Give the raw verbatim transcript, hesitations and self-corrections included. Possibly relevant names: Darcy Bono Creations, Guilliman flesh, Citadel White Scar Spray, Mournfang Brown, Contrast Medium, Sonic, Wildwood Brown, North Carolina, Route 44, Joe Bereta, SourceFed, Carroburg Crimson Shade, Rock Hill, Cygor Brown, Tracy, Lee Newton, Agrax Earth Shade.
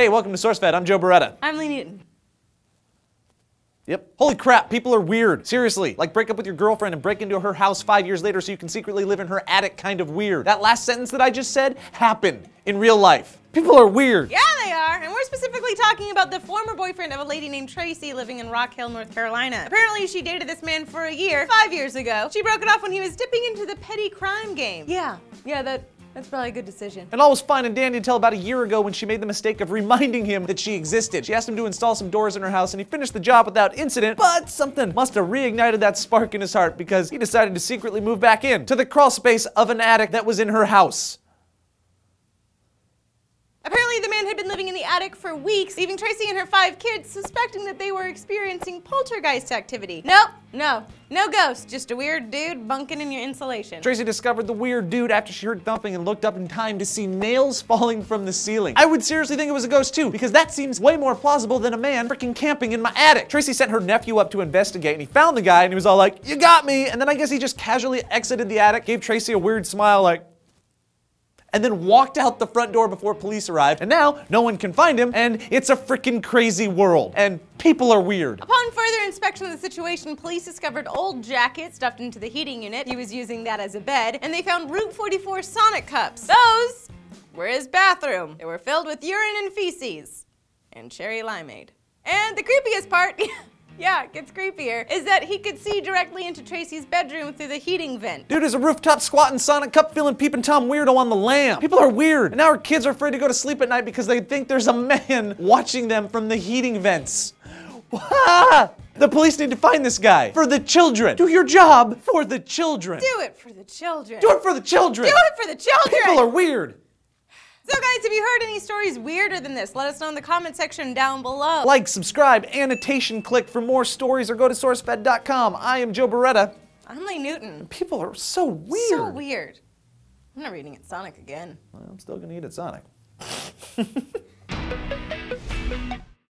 Hey, welcome to SourceFed. I'm Joe Bereta. I'm Lee Newton. Yep. Holy crap, people are weird. Seriously, like break up with your girlfriend and break into her house five years later so you can secretly live in her attic kind of weird. That last sentence that I just said happened in real life. People are weird. Yeah, they are. And we're specifically talking about the former boyfriend of a lady named Tracy living in Rock Hill, North Carolina. Apparently, she dated this man for a year, five years ago. She broke it off when he was dipping into the petty crime game. Yeah, yeah, that... That's probably a good decision. And all was fine and dandy until about a year ago when she made the mistake of reminding him that she existed. She asked him to install some doors in her house and he finished the job without incident, but something must have reignited that spark in his heart because he decided to secretly move back in to the crawl space of an attic that was in her house. Apparently, the man had been living in the attic for weeks, leaving Tracy and her five kids suspecting that they were experiencing poltergeist activity. Nope, no, no ghost, just a weird dude bunking in your insulation. Tracy discovered the weird dude after she heard thumping and looked up in time to see nails falling from the ceiling. I would seriously think it was a ghost too, because that seems way more plausible than a man freaking camping in my attic. Tracy sent her nephew up to investigate, and he found the guy, and he was all like, "You got me!" And then I guess he just casually exited the attic, gave Tracy a weird smile like, and then walked out the front door before police arrived, and now no one can find him, and it's a freaking crazy world, and people are weird. Upon further inspection of the situation, police discovered old jackets stuffed into the heating unit. He was using that as a bed, and they found Route forty-four Sonic cups. Those were his bathroom. They were filled with urine and feces, and cherry limeade. And the creepiest part, yeah, it gets creepier, is that he could see directly into Tracy's bedroom through the heating vent. Dude is a rooftop squatting Sonic cup feeling peeping Tom weirdo on the lam. People are weird. And now our kids are afraid to go to sleep at night because they think there's a man watching them from the heating vents. The police need to find this guy for the children. Do your job for the children. Do it for the children. Do it for the children. Do it for the children. People are weird. So guys, have you heard any stories weirder than this? Let us know in the comment section down below. Like, subscribe, annotation click for more stories, or go to sourcefed dot com. I am Joe Bereta. I'm Lee Newton. People are so weird. So weird. I'm never eating at Sonic again. Well, I'm still gonna eat at Sonic.